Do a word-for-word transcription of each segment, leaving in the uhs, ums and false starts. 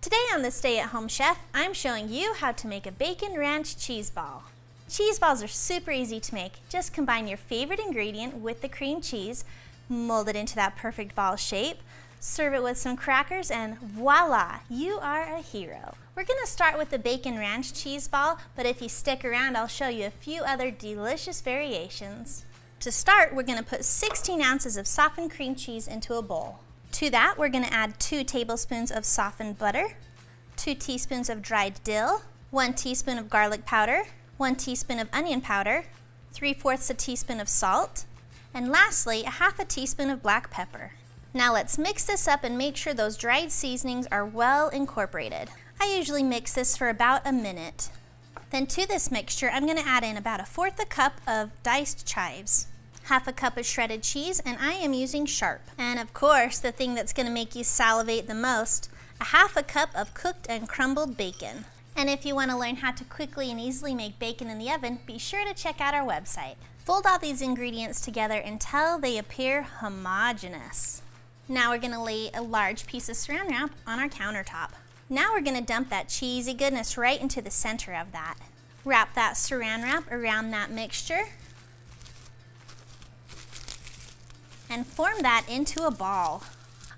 Today on The Stay At Home Chef, I'm showing you how to make a Bacon Ranch Cheese Ball. Cheese balls are super easy to make. Just combine your favorite ingredient with the cream cheese, mold it into that perfect ball shape, serve it with some crackers, and voila, you are a hero. We're gonna start with the Bacon Ranch Cheese Ball, but if you stick around, I'll show you a few other delicious variations. To start, we're gonna put sixteen ounces of softened cream cheese into a bowl. To that, we're going to add two tablespoons of softened butter, two teaspoons of dried dill, one teaspoon of garlic powder, one teaspoon of onion powder, three fourths a teaspoon of salt, and lastly, a half a teaspoon of black pepper. Now let's mix this up and make sure those dried seasonings are well incorporated. I usually mix this for about a minute. Then to this mixture, I'm going to add in about a fourth a cup of diced chives, half a cup of shredded cheese, and I am using sharp. And of course, the thing that's going to make you salivate the most, a half a cup of cooked and crumbled bacon. And if you want to learn how to quickly and easily make bacon in the oven, be sure to check out our website. Fold all these ingredients together until they appear homogeneous. Now we're going to lay a large piece of saran wrap on our countertop. Now we're going to dump that cheesy goodness right into the center of that. Wrap that saran wrap around that mixture and form that into a ball.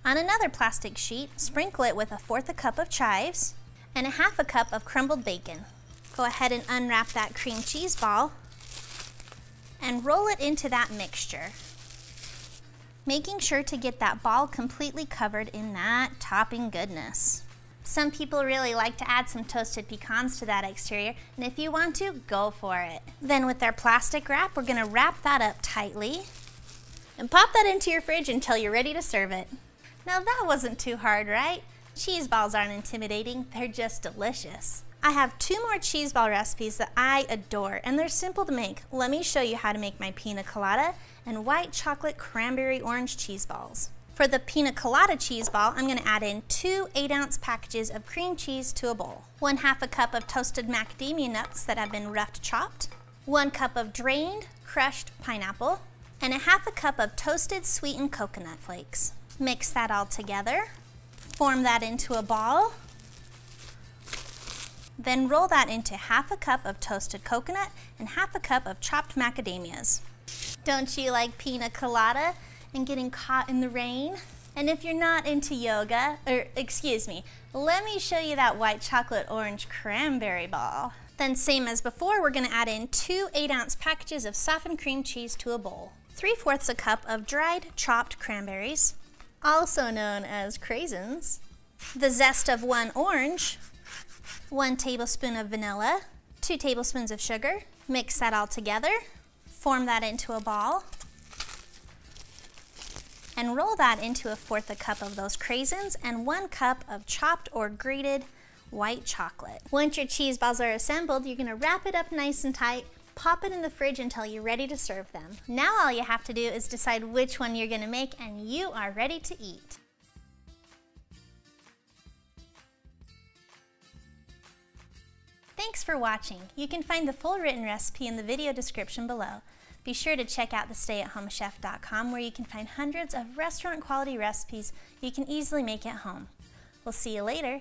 On another plastic sheet, sprinkle it with a fourth a cup of chives and a half a cup of crumbled bacon. Go ahead and unwrap that cream cheese ball and roll it into that mixture, making sure to get that ball completely covered in that topping goodness. Some people really like to add some toasted pecans to that exterior, and if you want to, go for it. Then with our plastic wrap, we're gonna wrap that up tightly and pop that into your fridge until you're ready to serve it. Now that wasn't too hard, right? Cheese balls aren't intimidating, they're just delicious. I have two more cheese ball recipes that I adore, and they're simple to make. Let me show you how to make my pina colada and white chocolate cranberry orange cheese balls. For the pina colada cheese ball, I'm gonna add in two eight ounce packages of cream cheese to a bowl, one half a cup of toasted macadamia nuts that have been rough chopped, one cup of drained crushed pineapple, and a half a cup of toasted sweetened coconut flakes. Mix that all together, form that into a ball, then roll that into half a cup of toasted coconut and half a cup of chopped macadamias. Don't you like pina colada and getting caught in the rain? And if you're not into yoga, or excuse me, let me show you that white chocolate orange cranberry ball. Then same as before, we're gonna add in two eight ounce packages of softened cream cheese to a bowl, three fourths a cup of dried chopped cranberries, also known as craisins, the zest of one orange, one tablespoon of vanilla, two tablespoons of sugar. Mix that all together, form that into a ball, and roll that into a fourth a cup of those craisins and one cup of chopped or grated white chocolate. Once your cheese balls are assembled, you're gonna wrap it up nice and tight, pop it in the fridge until you're ready to serve them. Now all you have to do is decide which one you're gonna make, and you are ready to eat. Thanks for watching. You can find the full written recipe in the video description below. Be sure to check out the stay at home chef dot com, where you can find hundreds of restaurant quality recipes you can easily make at home. We'll see you later.